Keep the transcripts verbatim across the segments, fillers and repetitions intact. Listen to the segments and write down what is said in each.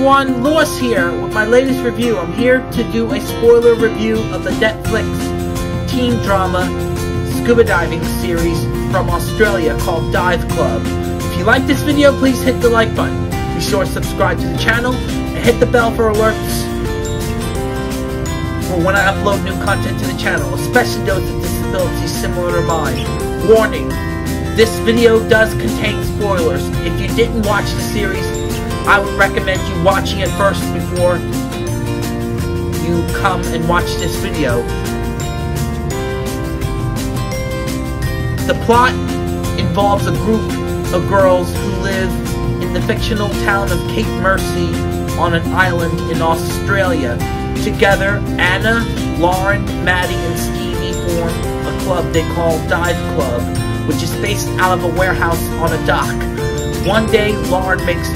everyone, Lewis here with my latest review. I'm here to do a spoiler review of the Netflix teen drama scuba diving series from Australia called Dive Club. If you like this video, please hit the like button. Be sure to subscribe to the channel and hit the bell for alerts for when I upload new content to the channel, especially those with disabilities similar to mine. Warning, this video does contain spoilers. If you didn't watch the series, I would recommend you watching it first before you come and watch this video. The plot involves a group of girls who live in the fictional town of Cape Mercy on an island in Australia. Together, Anna, Lauren, Maddie, and Stevie form a club they call Dive Club, which is based out of a warehouse on a dock. One day, Lauren makes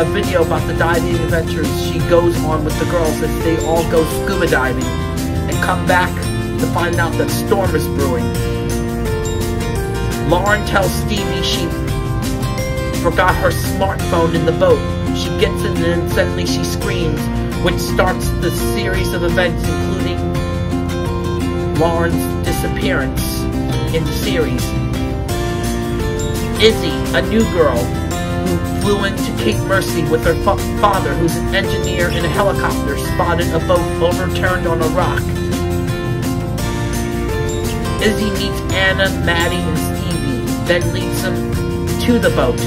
a video about the diving adventures she goes on with the girls as they all go scuba diving and come back to find out that storm is brewing. Lauren tells Stevie she forgot her smartphone in the boat. She gets in and suddenly she screams, which starts the series of events including Lauren's disappearance in the series. Izzy, a new girl, who flew into Cape Mercy with her fa father, who's an engineer in a helicopter, spotted a boat overturned on a rock. Izzy meets Anna, Maddie, and Stevie, then leads them to the boat.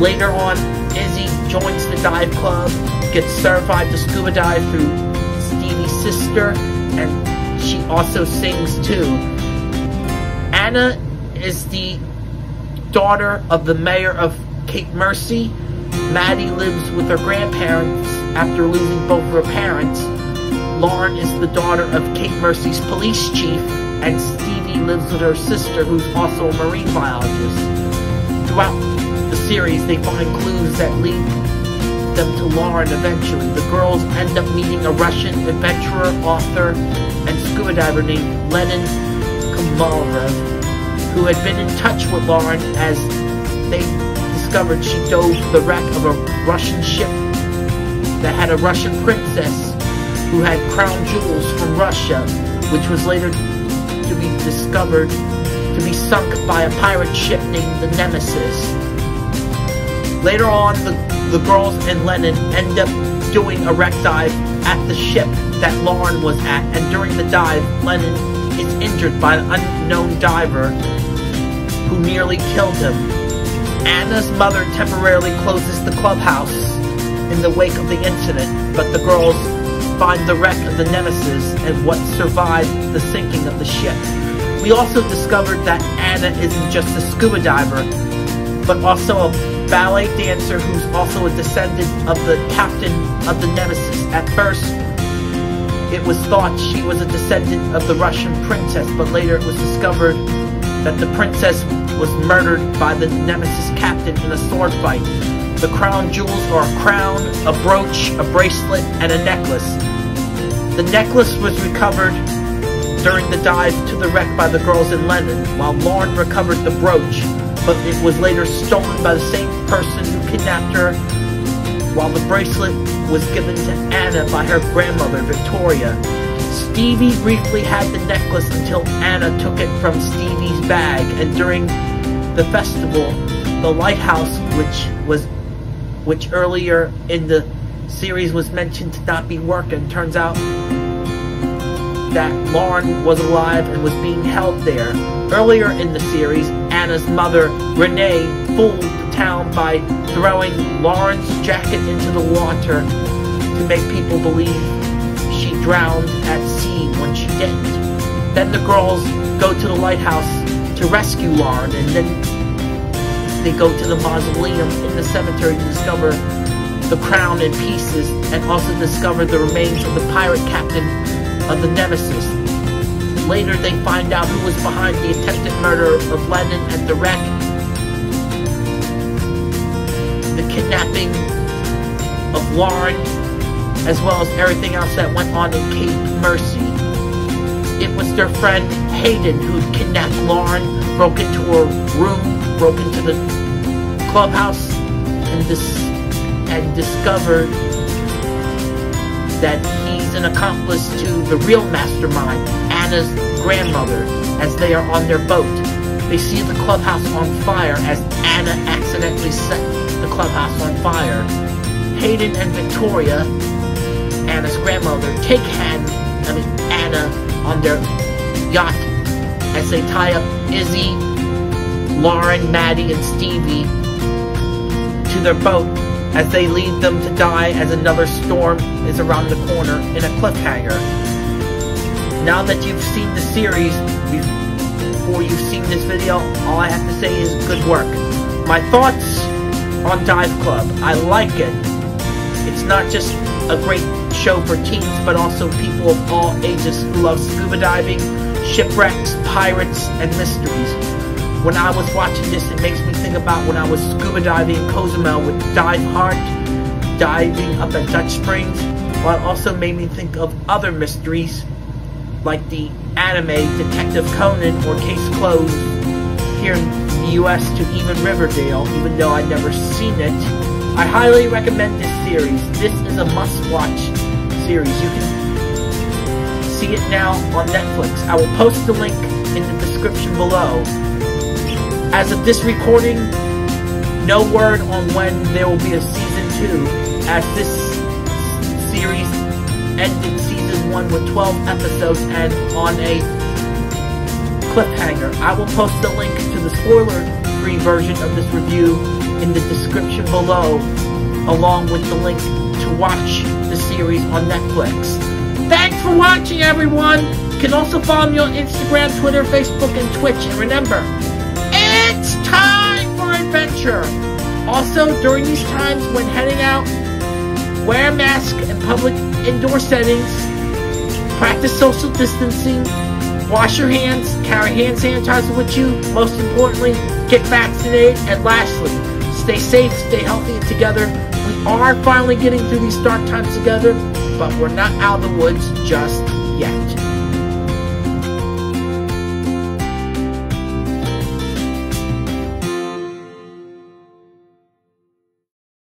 Later on, Izzy joins the dive club, gets certified to scuba dive through Stevie's sister, and she also sings too. Anna is the daughter of the mayor of Cape Mercy. Maddie lives with her grandparents after losing both her parents. Lauren is the daughter of Cape Mercy's police chief, and Stevie lives with her sister, who's also a marine biologist. Throughout the series, they find clues that lead them to Lauren eventually. The girls end up meeting a Russian adventurer, author, and scuba diver named Lennon Kamalov, who had been in touch with Lauren as they discovered she dove the wreck of a Russian ship that had a Russian princess who had crown jewels from Russia, which was later to be discovered to be sunk by a pirate ship named the Nemesis. Later on, the, the girls and Lennon end up doing a wreck dive at the ship that Lauren was at, and during the dive, Lennon is injured by an unknown diver who nearly killed him. Anna's mother temporarily closes the clubhouse in the wake of the incident, but the girls find the wreck of the Nemesis and what survived the sinking of the ship. We also discovered that Anna isn't just a scuba diver, but also a ballet dancer who's also a descendant of the captain of the Nemesis. At first, it was thought she was a descendant of the Russian princess, but later it was discovered that the princess was murdered by the Nemesis captain in a sword fight. The crown jewels are a crown, a brooch, a bracelet, and a necklace. The necklace was recovered during the dive to the wreck by the girls in Lennon, while Lauren recovered the brooch, but it was later stolen by the same person who kidnapped her, while the bracelet was given to Anna by her grandmother, Victoria. Stevie briefly had the necklace until Anna took it from Stevie's bag, and during the festival, the lighthouse, which was, which earlier in the series was mentioned to not be working, turns out that Lauren was alive and was being held there. Earlier in the series, Anna's mother, Renee, fooled the town by throwing Lauren's jacket into the water to make people believe she drowned at sea when she didn't. Then the girls go to the lighthouse to rescue Lauren, and then they go to the mausoleum in the cemetery to discover the crown in pieces and also discover the remains of the pirate captain of the Nemesis. Later they find out who was behind the attempted murder of Lennon at the wreck, the kidnapping of Lauren, as well as everything else that went on in Cape Mercy. It was their friend Hayden who kidnapped Lauren, broke into her room, broke into the clubhouse, and, dis and discovered that he's an accomplice to the real mastermind, Anna's grandmother, as they are on their boat. They see the clubhouse on fire as Anna accidentally set the clubhouse on fire. Hayden and Victoria, Anna's grandmother, take Han, I mean Anna on their yacht as they tie up Izzy, Lauren, Maddie, and Stevie to their boat as they lead them to die as another storm is around the corner in a cliffhanger. Now that you've seen the series, before you've seen this video, all I have to say is good work. My thoughts on Dive Club. I like it. It's not just a great show for teens, but also people of all ages who love scuba diving, shipwrecks, pirates, and mysteries. When I was watching this, it makes me think about when I was scuba diving in Cozumel with Dive Heart, diving up at Dutch Springs, while it also made me think of other mysteries like the anime Detective Conan or Case Closed here in the U S to even Riverdale, even though I'd never seen it. I highly recommend this series. This is a must-watch series. You can see it now on Netflix. I will post the link in the description below. As of this recording, no word on when there will be a season two, as this series ended season one with twelve episodes and on a cliffhanger. I will post the link to the spoiler-free version of this review in the description below, along with the link to watch the series on Netflix. Thanks for watching, everyone! You can also follow me on Instagram, Twitter, Facebook, and Twitch, and remember, it's time for adventure! Also, during these times when heading out, wear a mask in public indoor settings, practice social distancing, wash your hands, carry hand sanitizer with you, most importantly, get vaccinated, and lastly, stay safe, stay healthy, and together. We are finally getting through these dark times together, but we're not out of the woods just yet.